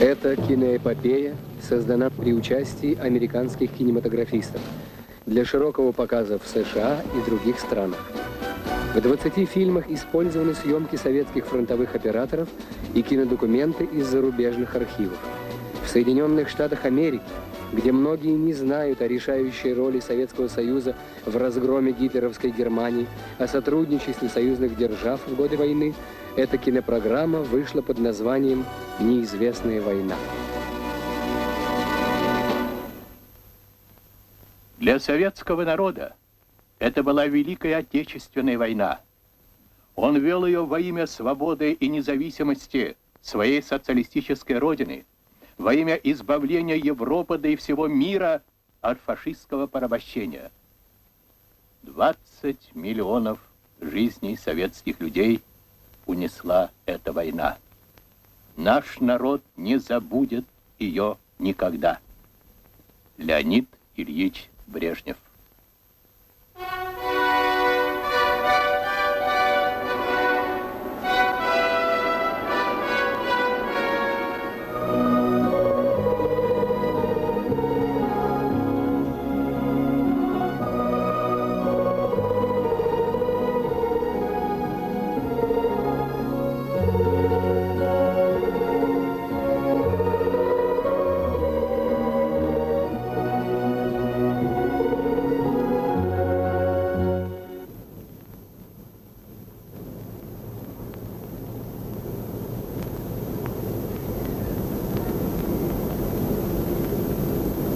Эта киноэпопея создана при участии американских кинематографистов для широкого показа в США и других странах. В 20 фильмах использованы съемки советских фронтовых операторов и кинодокументы из зарубежных архивов. В Соединенных Штатах Америки, где многие не знают о решающей роли Советского Союза в разгроме гитлеровской Германии, о сотрудничестве союзных держав в годы войны, эта кинопрограмма вышла под названием «Неизвестная война». Для советского народа это была Великая Отечественная война. Он вел ее во имя свободы и независимости своей социалистической родины, во имя избавления Европы, да и всего мира от фашистского порабощения. 20 миллионов жизней советских людей унесла эта война. Наш народ не забудет ее никогда. Леонид Ильич Брежнев.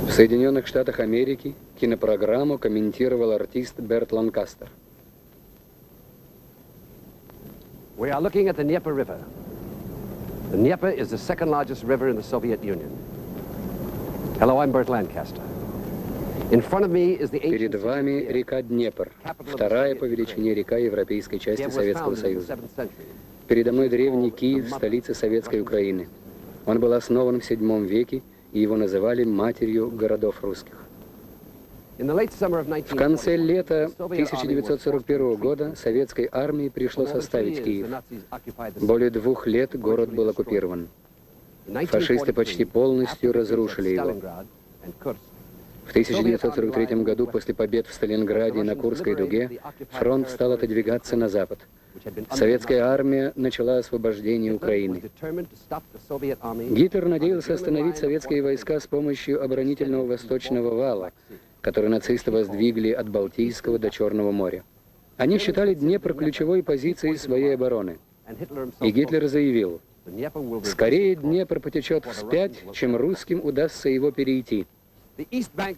В Соединенных Штатах Америки кинопрограмму комментировал артист Берт Ланкастер. We are looking at the Dnieper River. The Dnieper is the second largest river in the Soviet Union. Hello, I'm Bert Lancaster. In front of me is the ancient... Перед вами река Днепр, вторая по величине река европейской части Советского Союза. Передо мной древний Киев, столица Советской Украины. Он был основан в VII веке, и его называли матерью городов русских. В конце лета 1941 года советской армии пришлось оставить Киев. Более 2 лет город был оккупирован. Фашисты почти полностью разрушили его. В 1943 году, после побед в Сталинграде и на Курской дуге, фронт стал отодвигаться на запад. Советская армия начала освобождение Украины. Гитлер надеялся остановить советские войска с помощью оборонительного Восточного вала, который нацисты воздвигли от Балтийского до Черного моря. Они считали Днепр ключевой позицией своей обороны. И Гитлер заявил: «Скорее Днепр потечет вспять, чем русским удастся его перейти».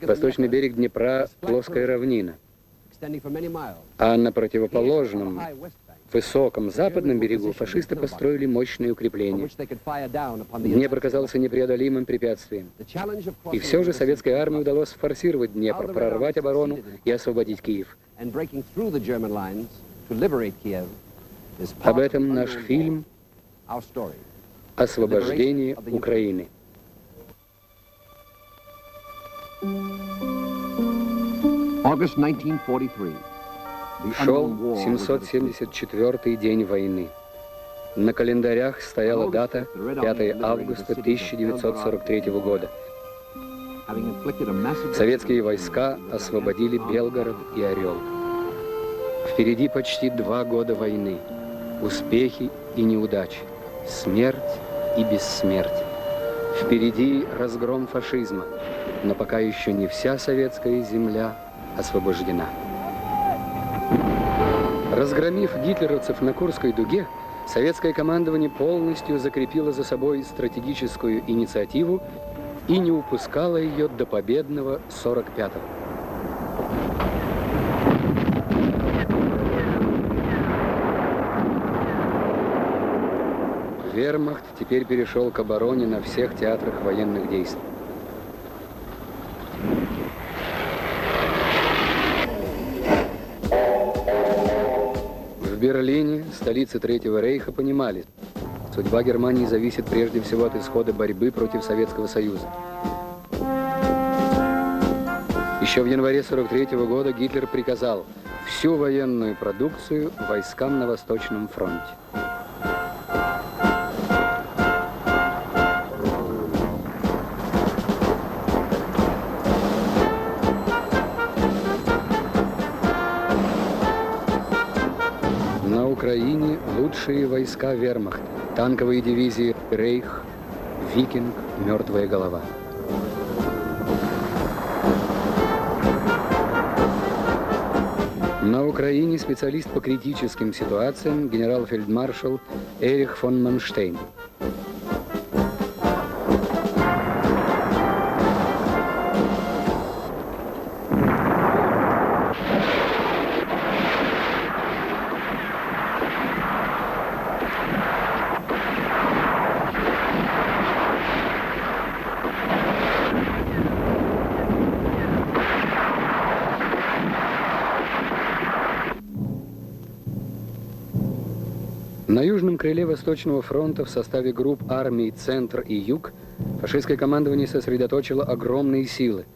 Восточный берег Днепра – плоская равнина, а на противоположном, высоком западном берегу фашисты построили мощные укрепления. Днепр оказался непреодолимым препятствием. И все же советской армии удалось форсировать Днепр, прорвать оборону и освободить Киев. Об этом наш фильм «Освобождение Украины». August 1943. Шел 774-й день войны. На календарях стояла дата 5 августа 1943 года. Советские войска освободили Белгород и Орел. Впереди почти 2 года войны. Успехи и неудачи. Смерть и бессмертие. Впереди разгром фашизма. Но пока еще не вся советская земля освобождена. Разгромив гитлеровцев на Курской дуге, советское командование полностью закрепило за собой стратегическую инициативу и не упускало ее до победного 45-го. Вермахт теперь перешел к обороне на всех театрах военных действий. В Берлине, столице Третьего Рейха, понимали, судьба Германии зависит прежде всего от исхода борьбы против Советского Союза. Еще в январе 1943 года Гитлер приказал всю военную продукцию войскам на Восточном фронте. большие войска вермахта, танковые дивизии «Рейх», «Викинг», «Мертвая голова». На Украине специалист по критическим ситуациям генерал-фельдмаршал Эрих фон Манштейн. На южном крыле Восточного фронта в составе групп армий «Центр» и «Юг» фашистское командование сосредоточило огромные силы.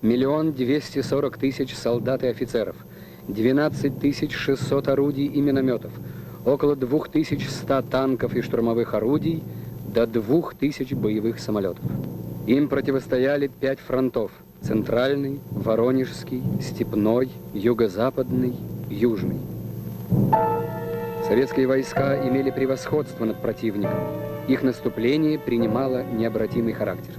1 240 000 солдат и офицеров, 12 600 орудий и минометов, около 2100 танков и штурмовых орудий, до 2000 боевых самолетов. Им противостояли 5 фронтов – Центральный, Воронежский, Степной, Юго-Западный, Южный. Советские войска имели превосходство над противником. Их наступление принимало необратимый характер.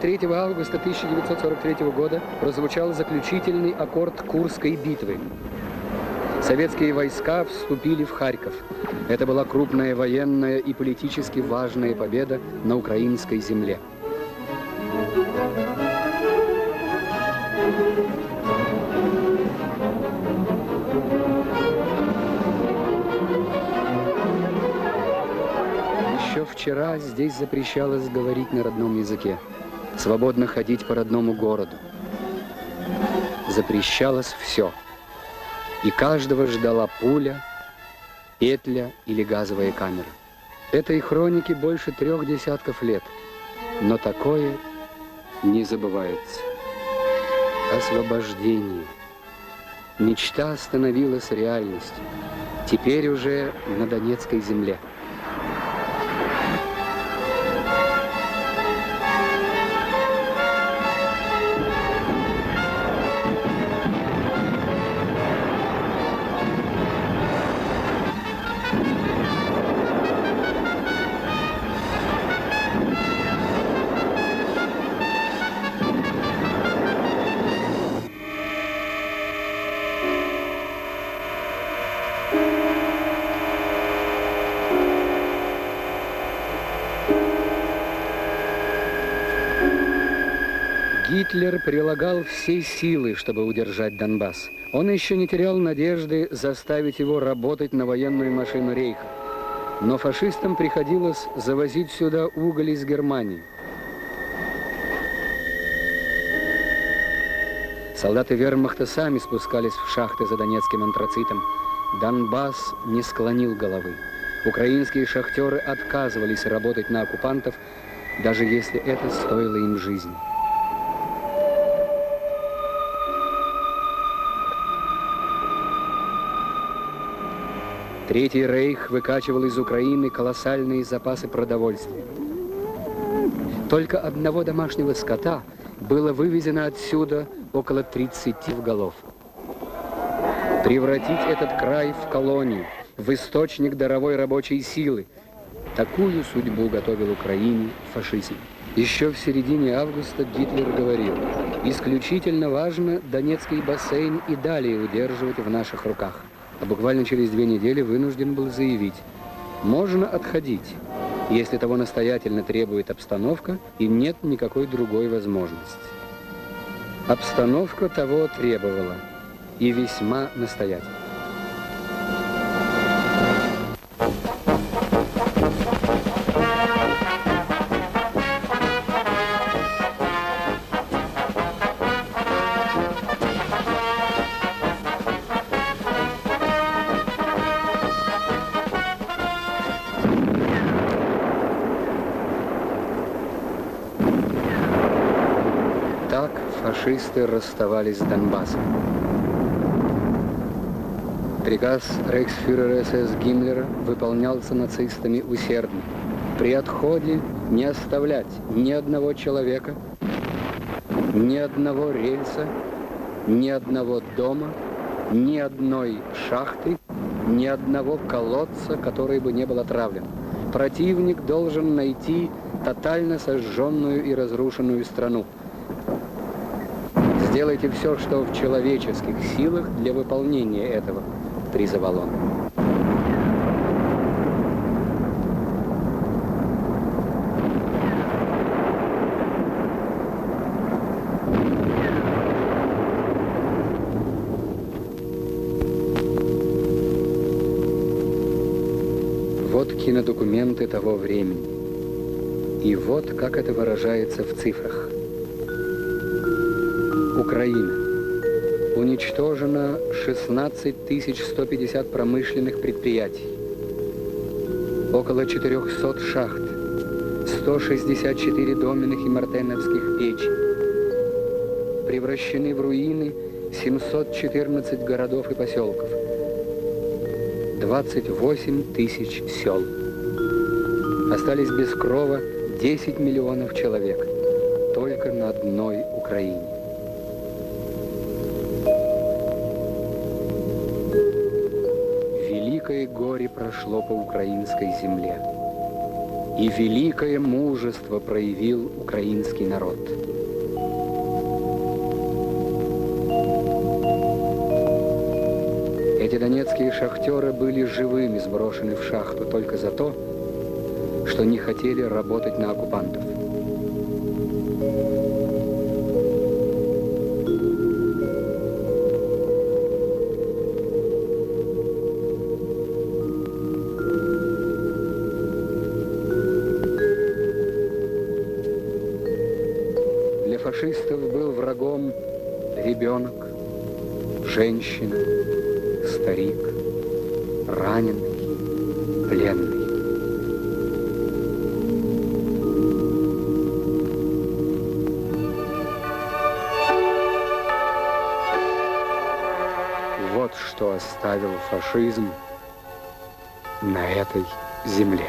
Третьего августа 1943 года прозвучал заключительный аккорд Курской битвы. Советские войска вступили в Харьков. Это была крупная военная и политически важная победа на украинской земле. Еще вчера здесь запрещалось говорить на родном языке. Свободно ходить по родному городу. Запрещалось все. И каждого ждала пуля, петля или газовая камера. Этой хронике больше 30 лет. Но такое не забывается. Освобождение. Мечта становилась реальностью. Теперь уже на Донецкой земле. Гитлер прилагал все силы, чтобы удержать Донбасс. Он еще не терял надежды заставить его работать на военную машину Рейха. Но фашистам приходилось завозить сюда уголь из Германии. Солдаты вермахта сами спускались в шахты за донецким антрацитом. Донбасс не склонил головы. Украинские шахтеры отказывались работать на оккупантов, даже если это стоило им жизни. Третий Рейх выкачивал из Украины колоссальные запасы продовольствия. Только одного домашнего скота было вывезено отсюда около 30 голов. Превратить этот край в колонию, в источник даровой рабочей силы. Такую судьбу готовил Украине фашизм. Еще в середине августа Гитлер говорил: исключительно важно Донецкий бассейн и далее удерживать в наших руках. А буквально через 2 недели вынужден был заявить: можно отходить, если того настоятельно требует обстановка и нет никакой другой возможности. Обстановка того требовала, и весьма настоятельно. фашисты расставались с Донбассом. Приказ рейхсфюрера СС Гиммлера выполнялся нацистами усердно. При отходе не оставлять ни одного человека, ни одного рельса, ни одного дома, ни одной шахты, ни одного колодца, который бы не был отравлен. Противник должен найти тотально сожженную и разрушенную страну. Сделайте все, что в человеческих силах для выполнения этого, призывал он. Вот кинодокументы того времени. И вот как это выражается в цифрах. Украина. Уничтожено 16 150 промышленных предприятий, около 400 шахт, 164 доменных и мартеновских печей. Превращены в руины 714 городов и поселков, 28 тысяч сел. Остались без крова 10 миллионов человек только на одной Украине. Великое горе прошло по украинской земле, и великое мужество проявил украинский народ. Эти донецкие шахтеры были живыми сброшены в шахту только за то, что не хотели работать на оккупантов. Ребенок, женщина, старик, раненый, пленный. Вот что оставил фашизм на этой земле.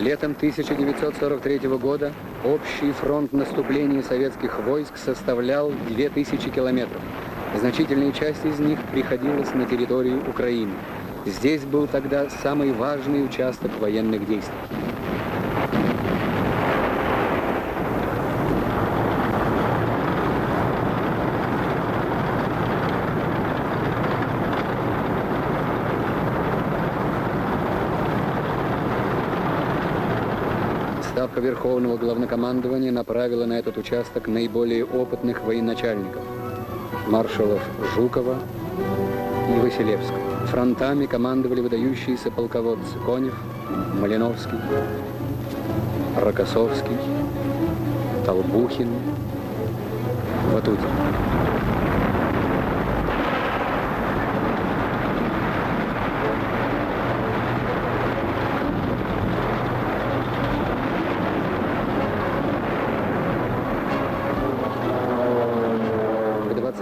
Летом 1943 года общий фронт наступления советских войск составлял 2000 километров. Значительная часть из них приходилась на территорию Украины. Здесь был тогда самый важный участок военных действий. Ставка Верховного Главнокомандования направила на этот участок наиболее опытных военачальников, маршалов Жукова и Василевского. Фронтами командовали выдающиеся полководцы Конев, Малиновский, Рокоссовский, Толбухин, Ватутин.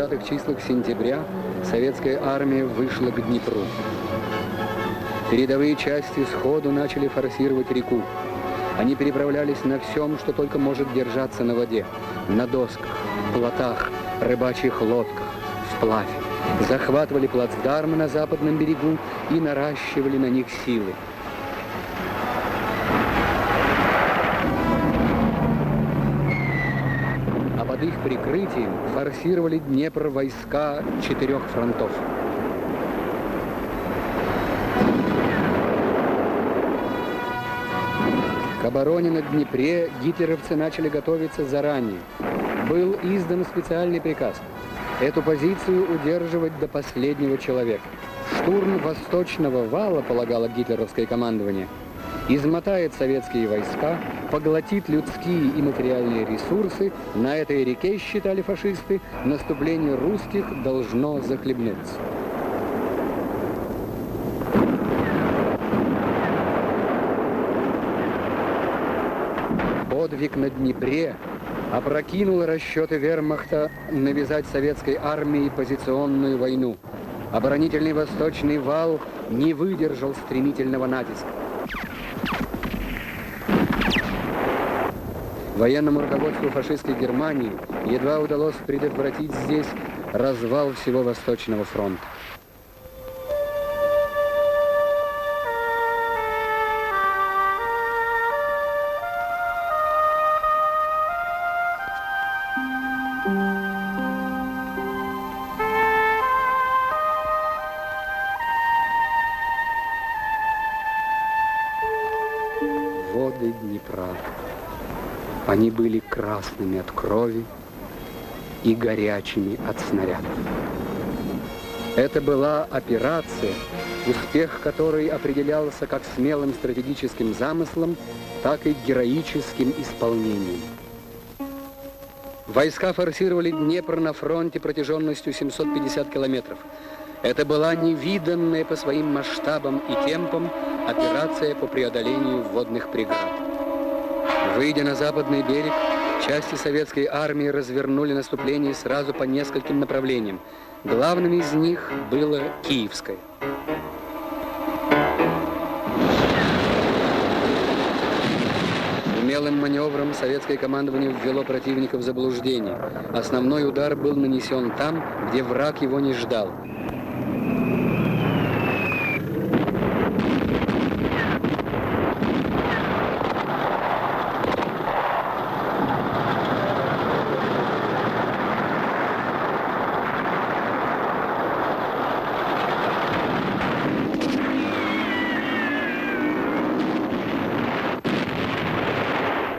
В числах сентября советская армия вышла к Днепру. Передовые части сходу начали форсировать реку. Они переправлялись на всем, что только может держаться на воде. На досках, плотах, рыбачьих лодках, вплавь. Захватывали плацдармы на западном берегу и наращивали на них силы. их прикрытием форсировали Днепр войска 4 фронтов. К обороне на Днепре гитлеровцы начали готовиться заранее. Был издан специальный приказ эту позицию удерживать до последнего человека. Штурм Восточного вала, полагало гитлеровское командование, измотает советские войска, поглотит людские и материальные ресурсы. На этой реке, считали фашисты, наступление русских должно захлебнуться. Подвиг на Днепре опрокинул расчеты вермахта навязать советской армии позиционную войну. Оборонительный Восточный вал не выдержал стремительного натиска. Военному руководству фашистской Германии едва удалось предотвратить здесь развал всего Восточного фронта. Воды Днепра. Они были красными от крови и горячими от снарядов. Это была операция, успех которой определялся как смелым стратегическим замыслом, так и героическим исполнением. Войска форсировали Днепр на фронте протяженностью 750 километров. Это была невиданная по своим масштабам и темпам операция по преодолению водных преград. Выйдя на западный берег, части советской армии развернули наступление сразу по нескольким направлениям. Главным из них было Киевское. Умелым маневром советское командование ввело противника в заблуждение. Основной удар был нанесен там, где враг его не ждал.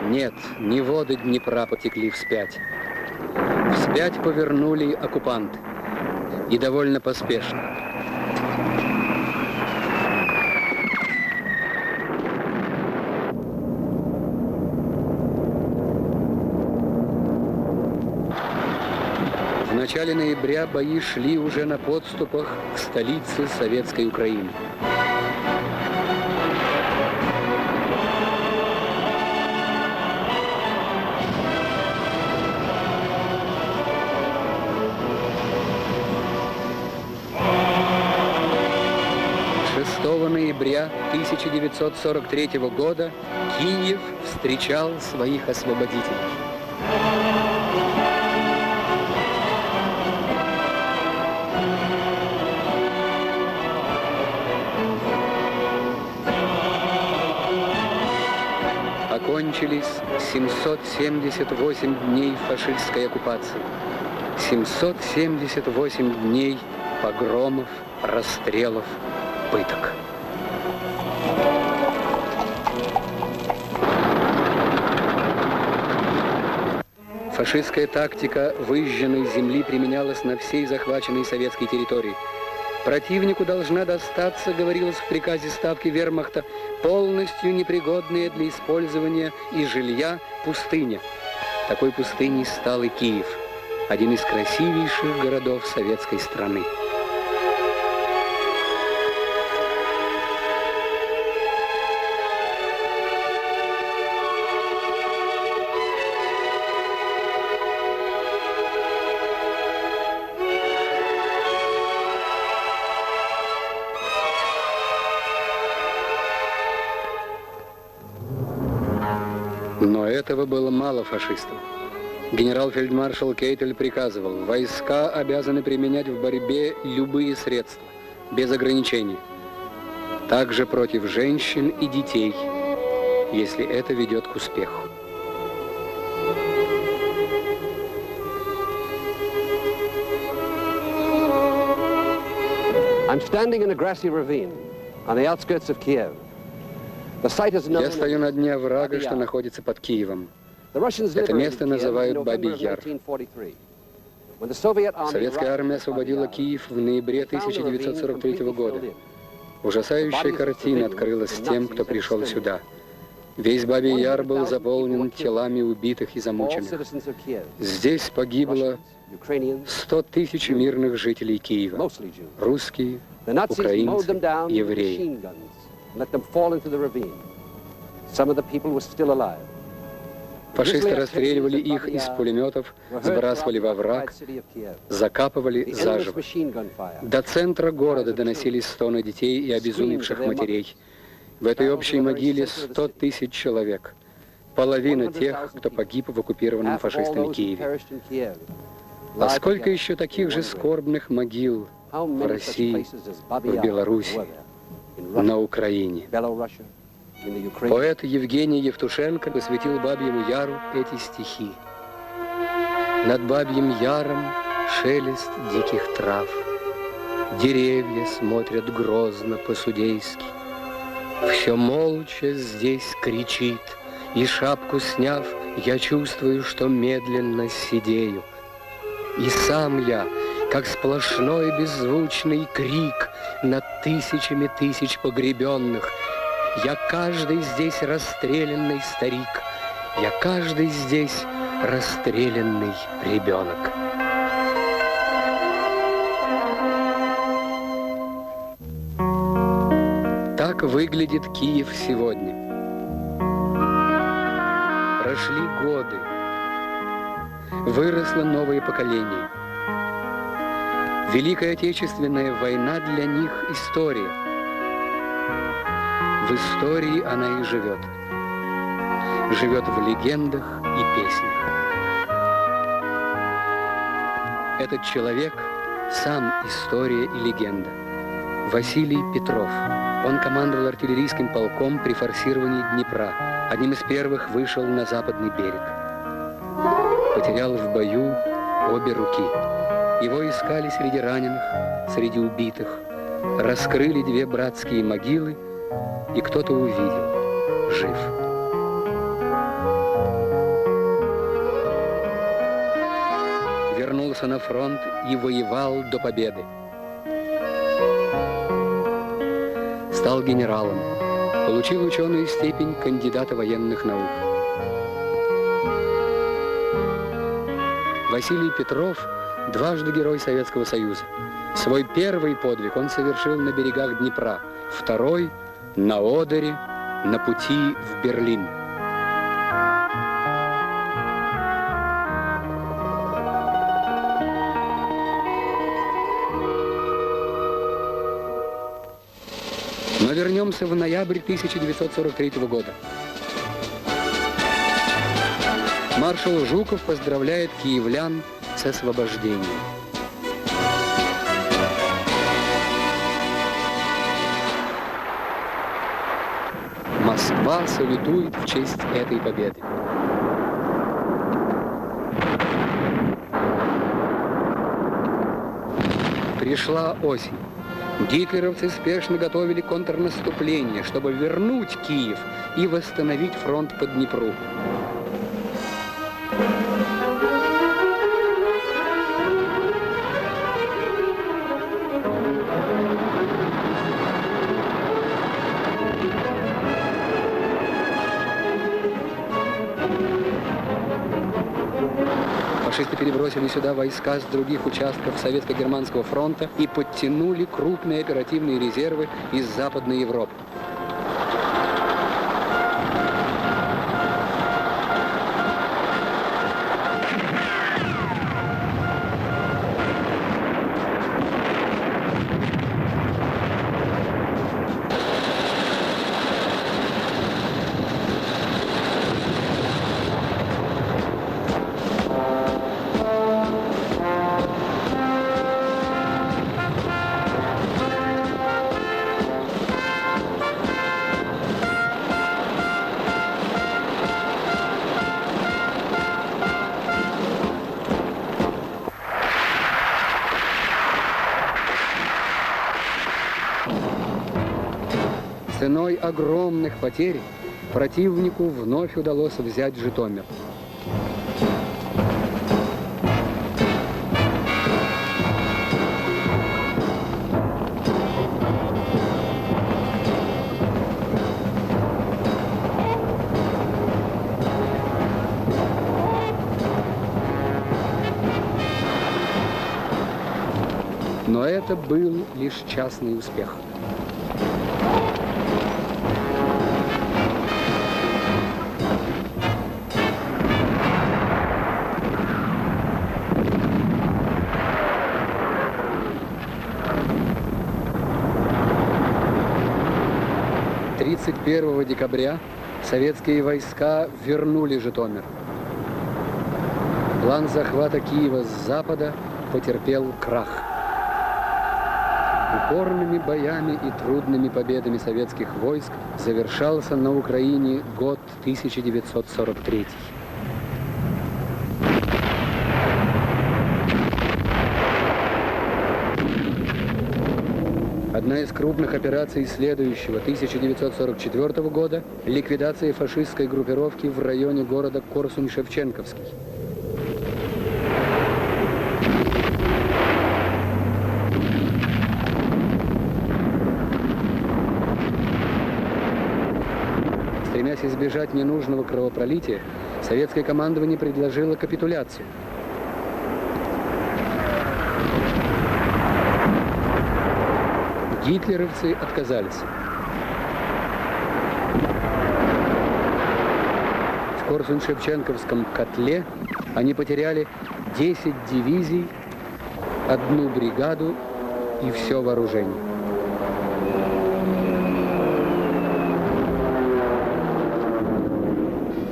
Нет, не воды Днепра потекли вспять. Вспять повернули оккупанты. И довольно поспешно. В начале ноября бои шли уже на подступах к столице советской Украины. Ноября 1943 года Киев встречал своих освободителей. Окончились 778 дней фашистской оккупации, 778 дней погромов, расстрелов, пыток. Фашистская тактика выжженной земли применялась на всей захваченной советской территории. Противнику должна достаться, говорилось в приказе ставки вермахта, полностью непригодная для использования и жилья пустыня. Такой пустыней стал и Киев, один из красивейших городов советской страны. Но этого было мало фашистов. Генерал-фельдмаршал Кейтель приказывал, войска обязаны применять в борьбе любые средства, без ограничений. Также против женщин и детей, если это ведет к успеху. Я стою на дне оврага, что находится под Киевом. Это место называют Бабий Яр. Советская армия освободила Киев в ноябре 1943 года. Ужасающая картина открылась с тем, кто пришел сюда. Весь Бабий Яр был заполнен телами убитых и замученных. Здесь погибло 100 тысяч мирных жителей Киева. Русские, украинцы, евреи. Фашисты расстреливали их из пулеметов, сбрасывали во враг, закапывали заживо. До центра города доносились стоны детей и обезумевших матерей. В этой общей могиле 100 тысяч человек. Половина тех, кто погиб в оккупированном фашистами Киеве. А сколько еще таких же скорбных могил в России, в Беларуси, на Украине? Поэт Евгений Евтушенко посвятил Бабьему Яру эти стихи. Над Бабьим Яром шелест диких трав. Деревья смотрят грозно по-судейски. Все молча здесь кричит, и шапку сняв, я чувствую, что медленно сидею. И сам я, как сплошной беззвучный крик над тысячами тысяч погребенных, я каждый здесь расстрелянный старик, я каждый здесь расстрелянный ребенок. Так выглядит Киев сегодня. Прошли годы. Выросло новое поколение. Великая Отечественная война для них – история. В истории она и живет. Живет в легендах и песнях. Этот человек – сам история и легенда. Василий Петров. Он командовал артиллерийским полком при форсировании Днепра. Одним из первых вышел на западный берег. Потерял в бою обе руки. Его искали среди раненых, среди убитых. Раскрыли две братские могилы, и кто-то увидел. Жив. Вернулся на фронт и воевал до победы. Стал генералом, получил ученую степень кандидата военных наук. Василий Петров дважды Герой Советского Союза. Свой первый подвиг он совершил на берегах Днепра, второй – на Одере, на пути в Берлин. Но вернемся в ноябрь 1943 года. Маршал Жуков поздравляет киевлян с освобождением. Москва салютует в честь этой победы. Пришла осень. Гитлеровцы спешно готовили контрнаступление, чтобы вернуть Киев и восстановить фронт по Днепру. Фашисты перебросили сюда войска с других участков Советско-Германского фронта и подтянули крупные оперативные резервы из Западной Европы. Ценой огромных потерь противнику вновь удалось взять Житомир. Но это был лишь частный успех. Первого декабря советские войска вернули Житомир. План захвата Киева с запада потерпел крах. Упорными боями и трудными победами советских войск завершался на Украине год 1943. Одна из крупных операций следующего, 1944 года, ликвидация фашистской группировки в районе города Корсунь-Шевченковский. Стремясь избежать ненужного кровопролития, советское командование предложило капитуляцию. Гитлеровцы отказались. В Корсунь-Шевченковском котле они потеряли 10 дивизий, одну бригаду и все вооружение.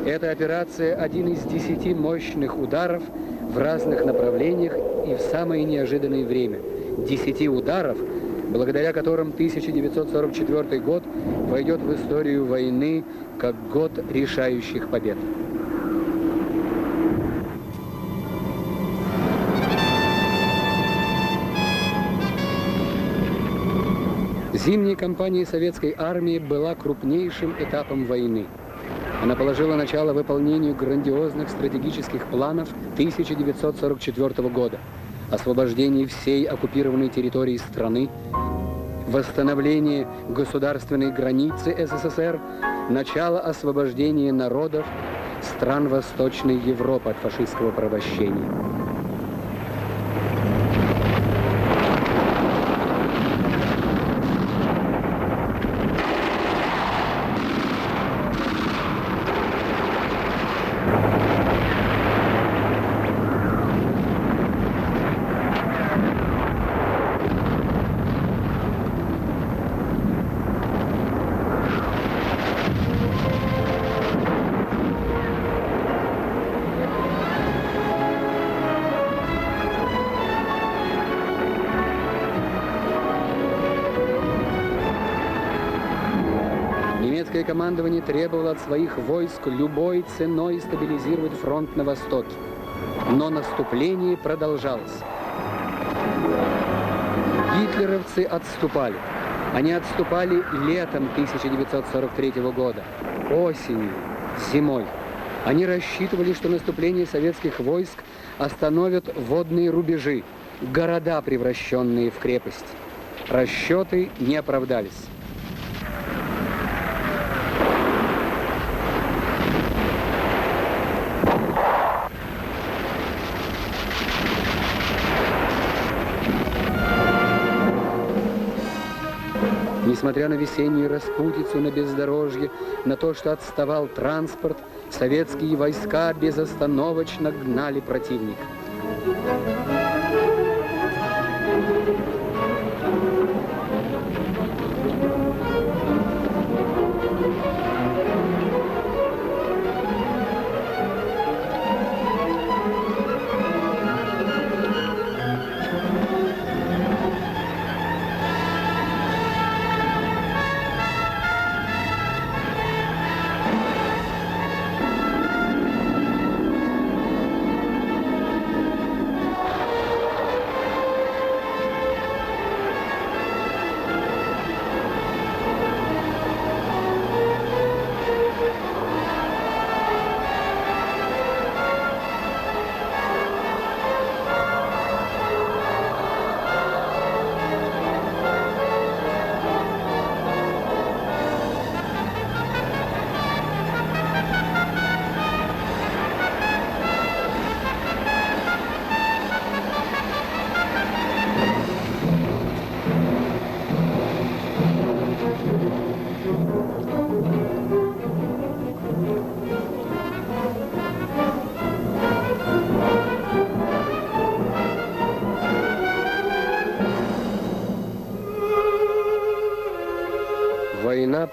Эта операция – один из 10 мощных ударов в разных направлениях и в самое неожиданное время. 10 ударов, благодаря которым 1944 год войдет в историю войны как год решающих побед. Зимняя кампания советской армии была крупнейшим этапом войны. Она положила начало выполнению грандиозных стратегических планов 1944 года. Освобождение всей оккупированной территории страны, восстановление государственной границы СССР, начало освобождения народов стран Восточной Европы от фашистского порабощения. Командование требовало от своих войск любой ценой стабилизировать фронт на востоке. Но наступление продолжалось. Гитлеровцы отступали. Они отступали летом 1943 года, осенью, зимой. Они рассчитывали, что наступление советских войск остановят водные рубежи, города, превращенные в крепости. Расчеты не оправдались. Несмотря на весеннюю распутицу, на бездорожье, на то, что отставал транспорт, советские войска безостановочно гнали противника.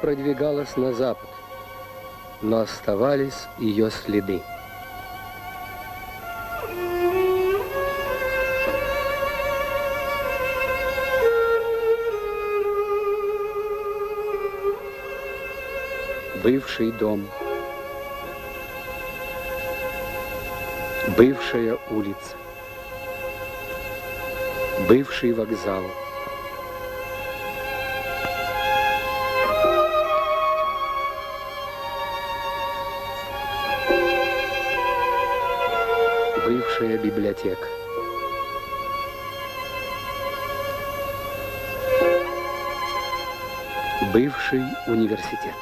продвигалась на запад, но оставались ее следы. Бывший дом, бывшая улица, бывший вокзал, бывшая библиотека, бывший университет.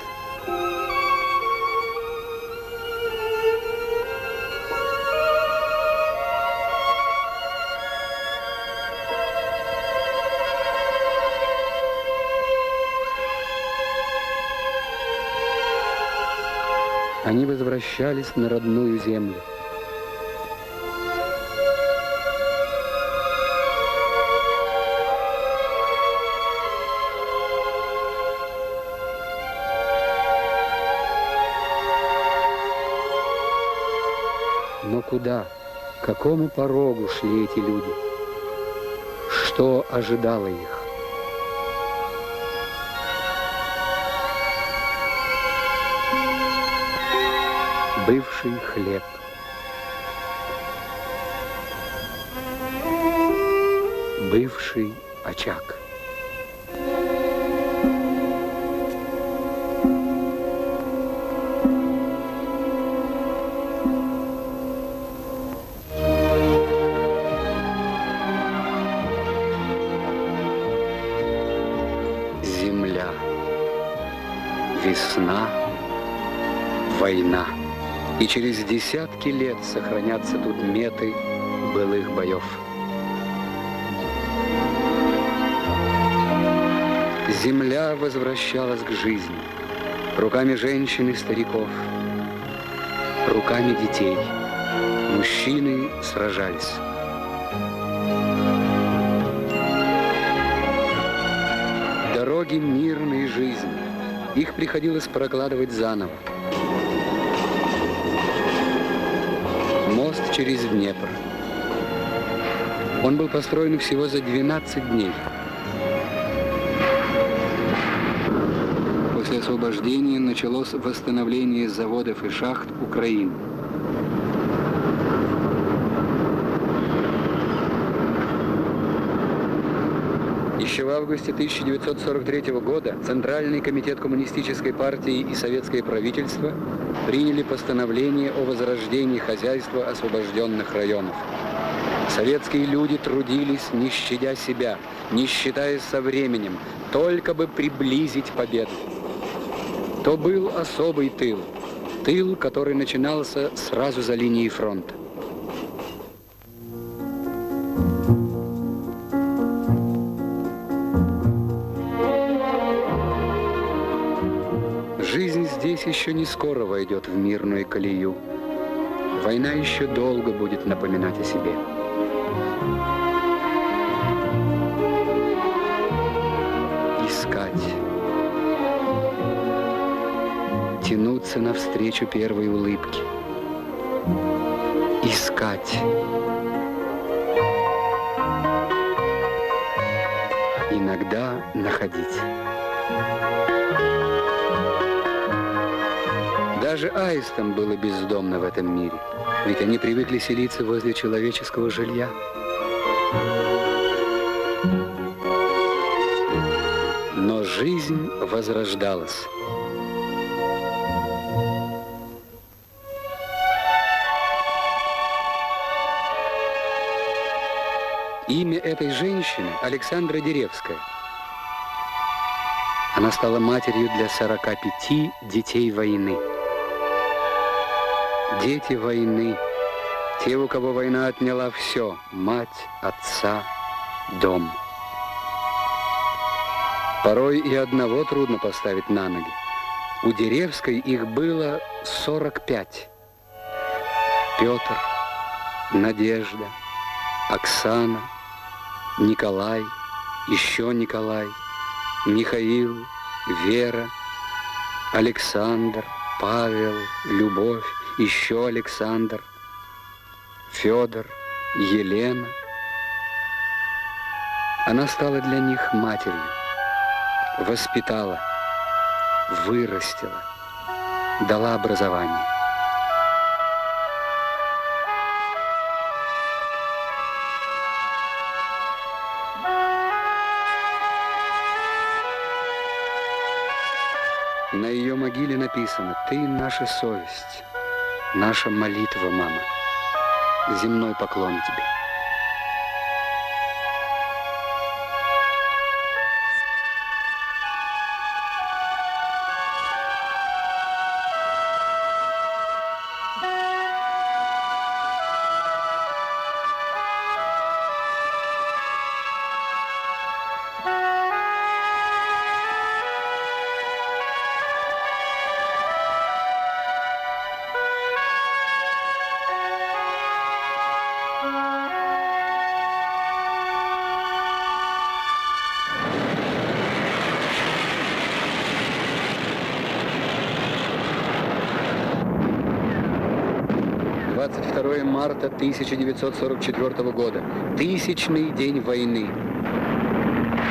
Они возвращались на родную землю. Но куда, к какому порогу шли эти люди? Что ожидало их? Бывший хлеб, бывший очаг, земля, весна, война. И через десятки лет сохранятся тут меты былых боев. Земля возвращалась к жизни руками женщин и стариков, руками детей. Мужчины сражались. Дороги мирной жизни. Их приходилось прокладывать заново. Мост через Днепр. Он был построен всего за 12 дней. После освобождения началось восстановление заводов и шахт Украины. Еще в августе 1943 года Центральный комитет Коммунистической партии и Советское правительство приняли постановление о возрождении хозяйства освобожденных районов. Советские люди трудились, не щадя себя, не считаясь со временем, только бы приблизить победу. То был особый тыл, который начинался сразу за линией фронта. Еще не скоро войдет в мирную колею. Война еще долго будет напоминать о себе. Искать. Тянуться навстречу первой улыбке. Искать. Иногда находить. Даже аистам было бездомно в этом мире, ведь они привыкли селиться возле человеческого жилья. Но жизнь возрождалась. Имя этой женщины – Александра Деревская. Она стала матерью для 45 детей войны. Дети войны, те, у кого война отняла все, мать, отца, дом. Порой и одного трудно поставить на ноги. У Деревской их было 45. Петр, Надежда, Оксана, Николай, еще Николай, Михаил, Вера, Александр, Павел, Любовь, еще Александр, Федор, Елена. Она стала для них матерью, воспитала, вырастила, дала образование. На ее могиле написано: «Ты наша совесть, наша молитва, мама, земной поклон тебе». Марта 1944 года. Тысячный день войны.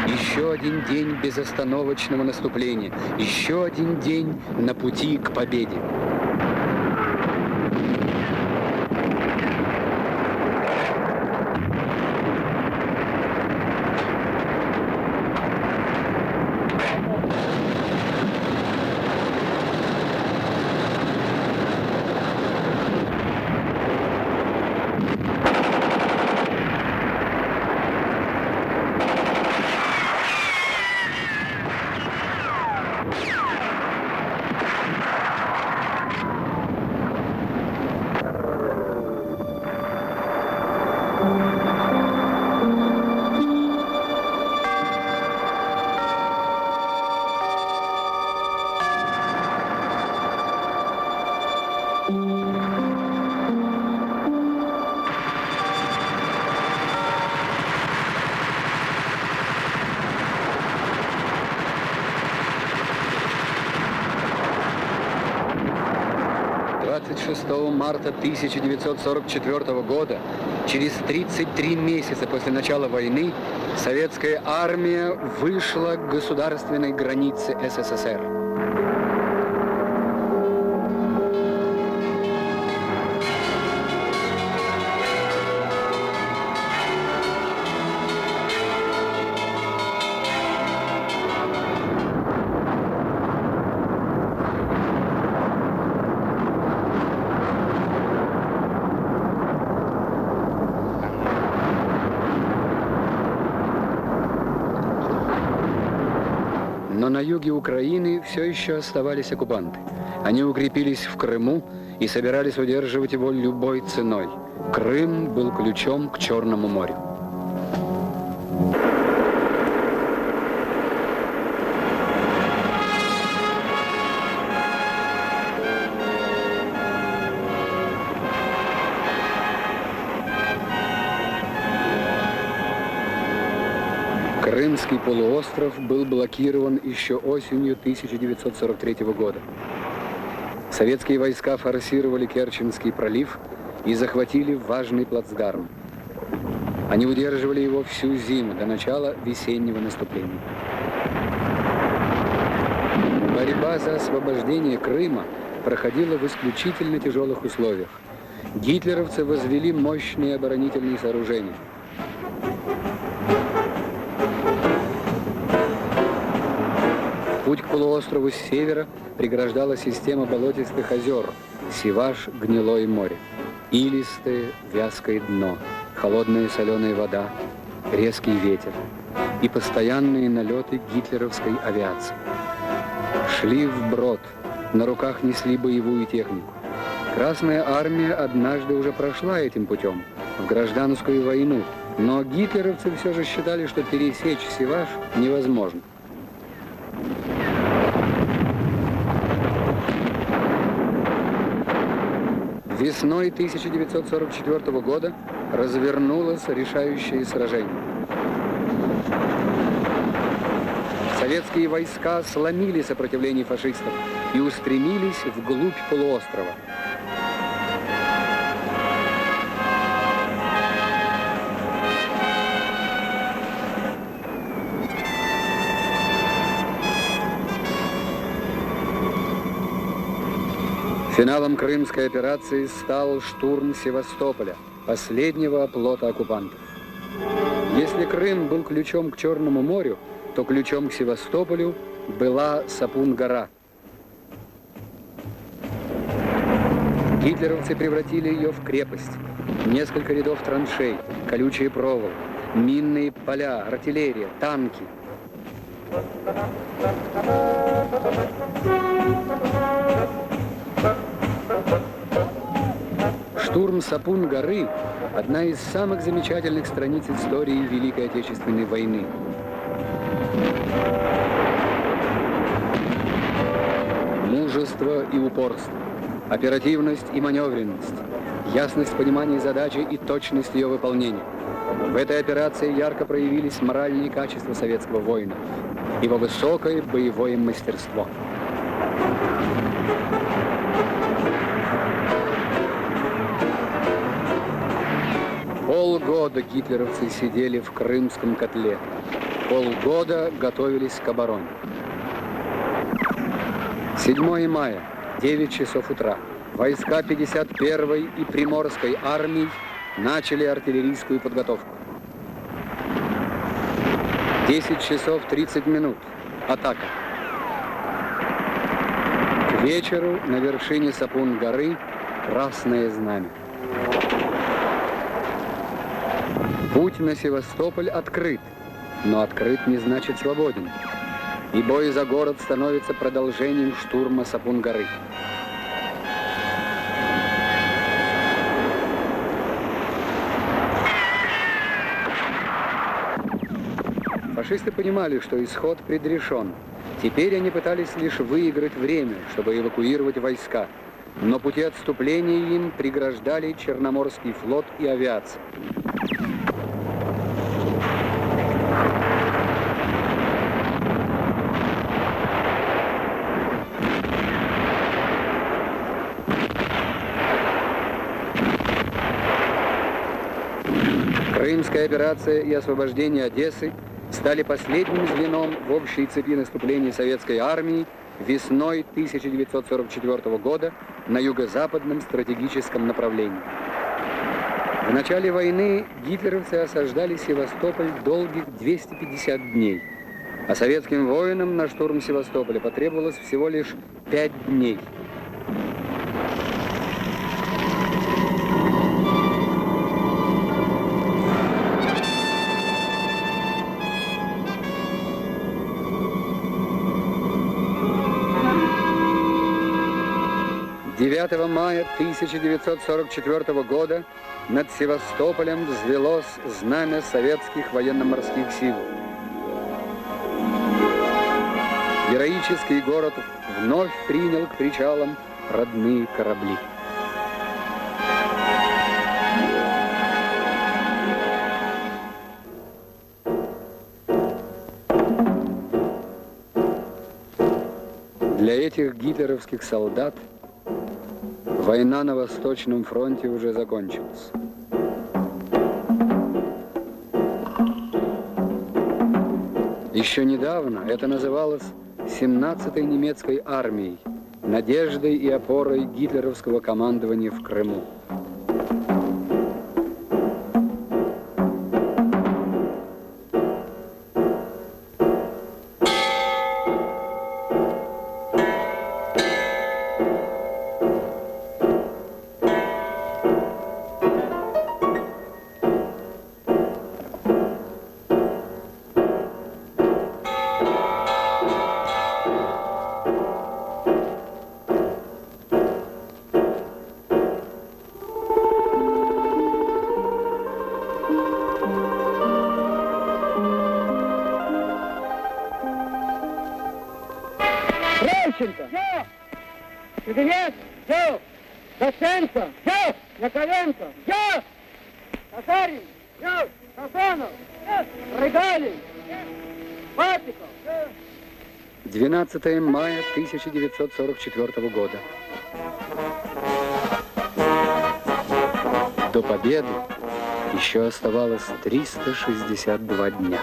Еще один день безостановочного наступления. Еще один день на пути к победе. Марта 1944 года, через 33 месяца после начала войны, советская армия вышла к государственной границе СССР. На юге Украины все еще оставались оккупанты. Они укрепились в Крыму и собирались удерживать его любой ценой. Крым был ключом к Черному морю. Крымский полуостров был блокирован еще осенью 1943 года. Советские войска форсировали Керченский пролив и захватили важный плацдарм. Они удерживали его всю зиму, до начала весеннего наступления. Борьба за освобождение Крыма проходила в исключительно тяжелых условиях. Гитлеровцы возвели мощные оборонительные сооружения. Путь к полуострову с севера преграждала система болотистых озер Сиваш, Гнилое море. Илистое, вязкое дно, холодная соленая вода, резкий ветер и постоянные налеты гитлеровской авиации. Шли вброд, на руках несли боевую технику. Красная армия однажды уже прошла этим путем, в гражданскую войну, но гитлеровцы все же считали, что пересечь Сиваш невозможно. Весной 1944 года развернулось решающее сражение. Советские войска сломили сопротивление фашистов и устремились вглубь полуострова. Финалом крымской операции стал штурм Севастополя, последнего оплота оккупантов. Если Крым был ключом к Черному морю, то ключом к Севастополю была Сапун-гора. Гитлеровцы превратили ее в крепость. Несколько рядов траншей, колючие проволоки, минные поля, артиллерия, танки. Штурм Сапун-горы – одна из самых замечательных страниц истории Великой Отечественной войны. Мужество и упорство, оперативность и маневренность, ясность понимания задачи и точность ее выполнения. В этой операции ярко проявились моральные качества советского воина, его высокое боевое мастерство. Полгода гитлеровцы сидели в крымском котле. Полгода готовились к обороне. 7 мая, 9 часов утра, войска 51-й и Приморской армий начали артиллерийскую подготовку. 10 часов 30 минут. Атака. К вечеру на вершине Сапун-горы красное знамя. Путь на Севастополь открыт, но открыт не значит свободен. И бой за город становится продолжением штурма Сапун-горы. Фашисты понимали, что исход предрешен. Теперь они пытались лишь выиграть время, чтобы эвакуировать войска. Но пути отступления им преграждали Черноморский флот и авиация. Крымская операция и освобождение Одессы стали последним звеном в общей цепи наступления советской армии весной 1944 года на юго-западном стратегическом направлении. В начале войны гитлеровцы осаждали Севастополь долгих 250 дней, а советским воинам на штурм Севастополя потребовалось всего лишь 5 дней. Мая 1944 года над Севастополем взвелось знамя советских военно-морских сил. Героический город вновь принял к причалам родные корабли. Для этих гитлеровских солдат война на Восточном фронте уже закончилась. Еще недавно это называлось 17-й немецкой армией, надеждой и опорой гитлеровского командования в Крыму. 12 мая 1944 года. До победы еще оставалось 362 дня.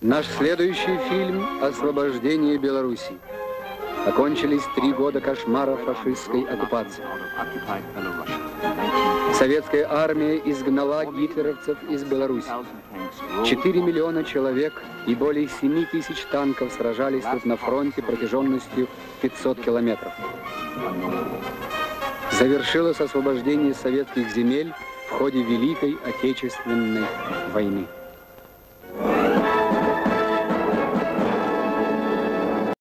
Наш следующий фильм «Освобождение Беларуси». Окончились 3 года кошмара фашистской оккупации. Советская армия изгнала гитлеровцев из Беларуси. 4 миллиона человек и более 7 тысяч танков сражались тут на фронте протяженностью 500 километров. Завершилось освобождение советских земель в ходе Великой Отечественной войны.